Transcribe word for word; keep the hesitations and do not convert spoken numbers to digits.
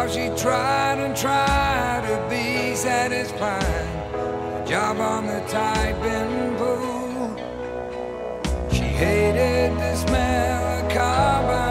How she tried and tried to be satisfied. Job on the tide bend pool. She hated the smell of carbon.